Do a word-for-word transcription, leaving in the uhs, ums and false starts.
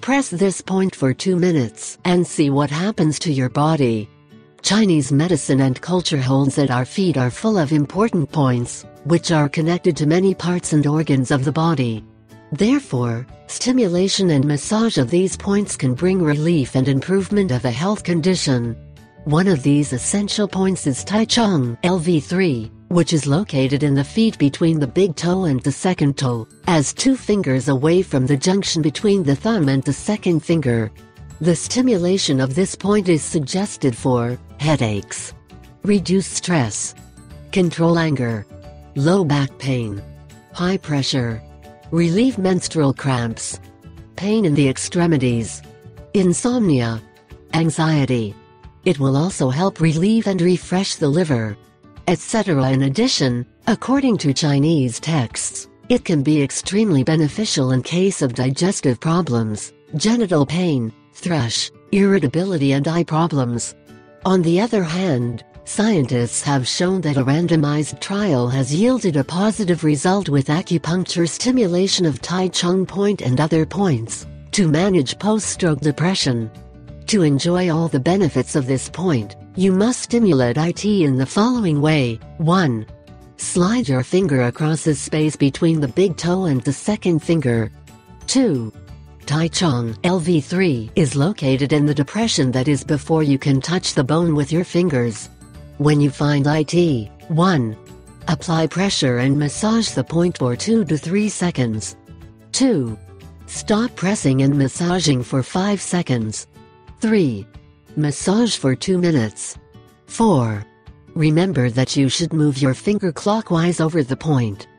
Press this point for two minutes and see what happens to your body. Chinese medicine and culture holds that our feet are full of important points, which are connected to many parts and organs of the body. Therefore, stimulation and massage of these points can bring relief and improvement of a health condition. One of these essential points is Tai Chong L V three, which is located in the feet between the big toe and the second toe, as two fingers away from the junction between the thumb and the second finger. The stimulation of this point is suggested for headaches, reduce stress, control anger, low back pain, high pressure, relieve menstrual cramps, pain in the extremities, insomnia, anxiety. It will also help relieve and refresh the liver, et cetera. In addition, according to Chinese texts, it can be extremely beneficial in case of digestive problems, genital pain, thrush, irritability and eye problems. On the other hand, scientists have shown that a randomized trial has yielded a positive result with acupuncture stimulation of Tai Chong point and other points, to manage post-stroke depression. To enjoy all the benefits of this point, you must stimulate it in the following way. one. Slide your finger across the space between the big toe and the second finger. two. Tai Chong L V three is located in the depression that is before you can touch the bone with your fingers. When you find it, one. Apply pressure and massage the point for two to three seconds. two. Stop pressing and massaging for five seconds. three. Massage for two minutes. four. Remember that you should move your finger clockwise over the point.